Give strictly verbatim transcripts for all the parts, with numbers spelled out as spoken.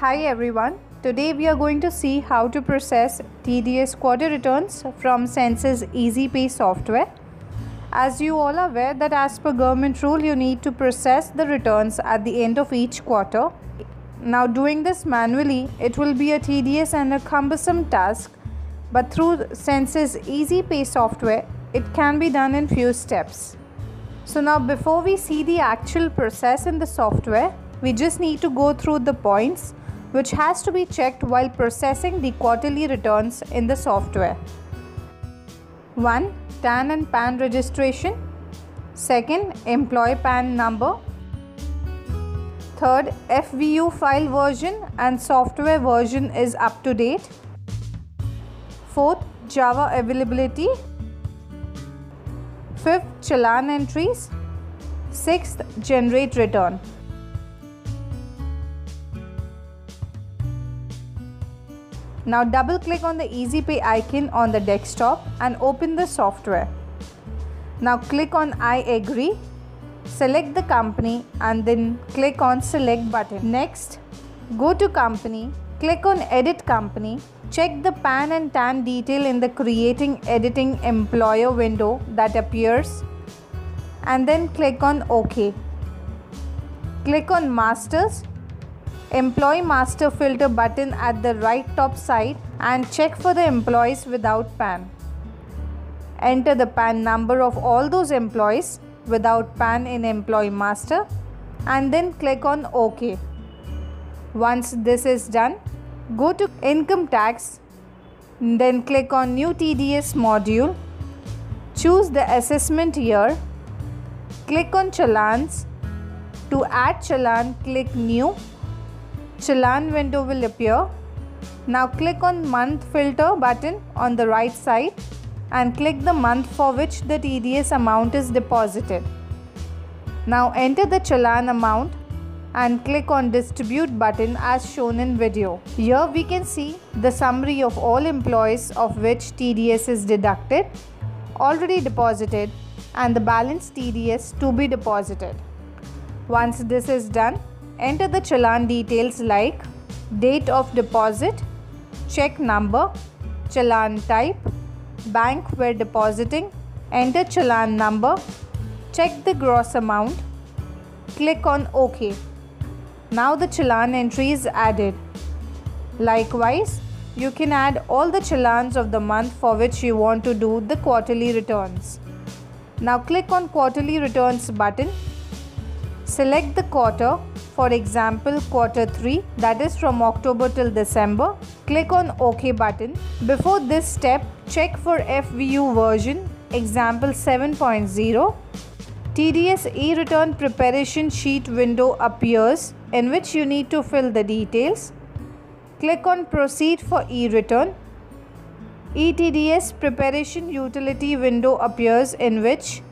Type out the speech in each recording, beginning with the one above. Hi everyone, today we are going to see how to process T D S quarter returns from Sensys EasyPay software. As you all are aware that as per government rule you need to process the returns at the end of each quarter. Now doing this manually, it will be a tedious and a cumbersome task, but through Sensys EasyPay software it can be done in few steps. So now before we see the actual process in the software, we just need to go through the points which has to be checked while processing the quarterly returns in the software. one. T A N and P A N registration. Second. Employee P A N number. Third. F V U file version and software version is up to date. Fourth. Java availability. Fifth. Challan entries. Sixth. Generate return. Now double click on the EasyPay icon on the desktop and open the software. Now click on I agree, select the company and then click on select button. Next, go to company, click on edit company, check the P A N and T A N detail in the creating editing employer window that appears and then click on OK. Click on masters. Employee master filter button at the right top side and check for the employees without P A N. Enter the P A N number of all those employees without P A N in employee master and then click on OK. Once this is done, go to income tax, then click on new T D S module, choose the assessment year, click on challans. To add challan, click new. Challan window will appear. Now click on month filter button on the right side and click the month for which the T D S amount is deposited. Now enter the challan amount and click on distribute button as shown in video. Here we can see the summary of all employees of which T D S is deducted, already deposited and the balance T D S to be deposited. Once this is done, enter the challan details like date of deposit, check number, challan type, bank where depositing, enter challan number, check the gross amount, click on OK. Now the challan entry is added. Likewise, you can add all the challans of the month for which you want to do the quarterly returns. Now click on quarterly returns button, select the quarter. For example, quarter three, that is from October till December, click on OK button. Before this step, check for F V U version, example seven point zero. T D S e-return preparation sheet window appears in which you need to fill the details. Click on proceed for e-return. E T D S preparation utility window appears in which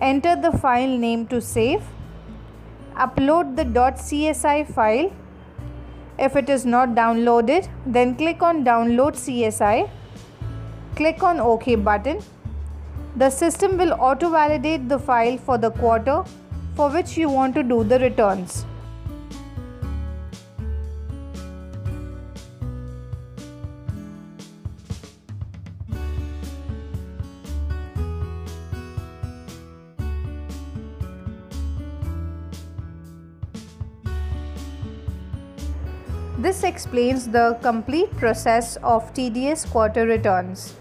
enter the file name to save. Upload the .csi file. If it is not downloaded, then click on download C S I. Click on OK button. The system will auto validate the file for the quarter for which you want to do the returns. This explains the complete process of T D S quarter returns.